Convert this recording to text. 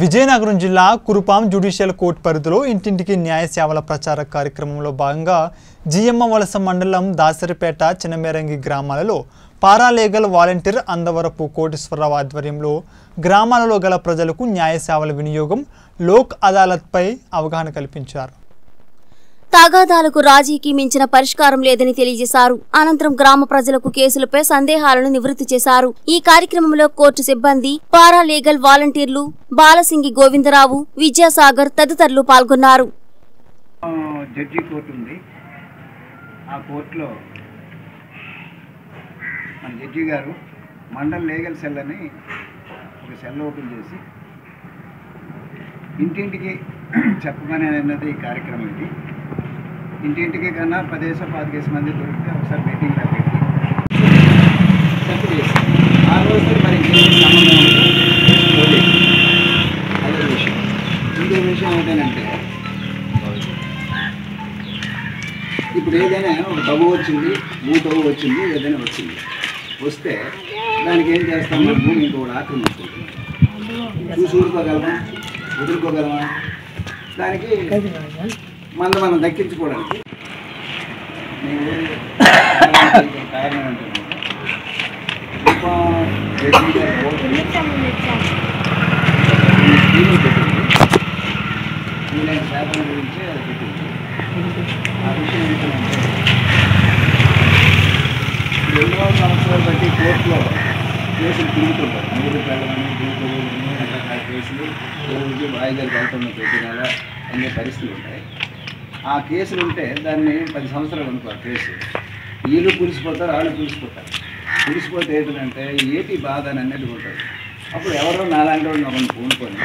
విజయనగరం జిల్లా కురూపం judicial court పరిధిలో ఇంటింటికి న్యాయ సేవల ప్రచార కార్యక్రమంలో భాగంగా జిఎమ్మ వలస మండలం దాసరిపేట చినమేరంగి గ్రామాలలో పారాలీగల్ వాలంటీర్ అందవరపు కోటేశ్వరరావు ఆధ్వర్యంలో గ్రామాలలో గల ప్రజలకు న్యాయ సేవల వినియోగం లోక్ అదాలత్పై అవగాహన కల్పించారు. తాగాదాలకు రాజీకి మించిన పరిష్కారం లేదని తెలియజేశారు. అనంతరం గ్రామ ప్రజలకు కేసులపై సందేహాలను నివృత్తి చేశారు. ఈ కార్యక్రమంలో కోర్టు సిబ్బంది, పారాలీగల్ వాలంటీర్లు బాలసింగి గోవిందరావు, విద్యాసాగర్ తదితరులు పాల్గొన్నారు. జడ్జి కోర్టు ఉంది. ఆ కోర్టులో మన జడ్జి గారు మండల్ లీగల్ సెల్ అని ఒక సెల్ ఓపెన్ చేసి ఇంటింటికి చెప్పగానే అన్నది ఈ కార్యక్రమం. ఇది ఇంటింటికి కన్నా 10-15 మంది దొరికితే ఒకసారి మీటింగ్ పెట్టి సెట్ చేస్తాం. ఆ రోజు మరి అదే విషయం. ఇంకో విషయం ఏంటంటే, ఇప్పుడు ఏదైనా ఒక డబ్బు వచ్చింది, 3 డబ్బు వచ్చింది, ఏదైనా వచ్చింది, వస్తే దానికి ఏం చేస్తామో భూమి ఇంకోటి ఆక్రమించుకుంటుంది. చూసి ఊరుకోగలమా, వదులుకోగలమా? దానికి మనం దక్కించుకోవడానికి కారణం ఏంటంటే శాతం గురించి అది పెట్టింది. ఆ విషయం ఏంటంటే 2 సంవత్సరాలు బట్టి కోర్టులో కేసులు తిరుగుతుంటారు. నీరు పెళ్ళమని, దీని రకరకాల కేసులు రోజు వాయిదాలు కలుగుతున్న పెట్టినారా అనే పరిస్థితులు ఉంటాయి. ఆ కేసులు ఉంటే దాన్ని 10 సంవత్సరాలు అనుకో, కేసు వీళ్ళు కూలిసిపోతారు, వాళ్ళు కూలిసిపోతారు. కూలిసిపోతే ఏంటంటే ఏటి బాధ అని అన్నట్టు ఉంటుంది. అప్పుడు ఎవరో నాలాంటి వాళ్ళు మమ్మల్ని పూనుకొని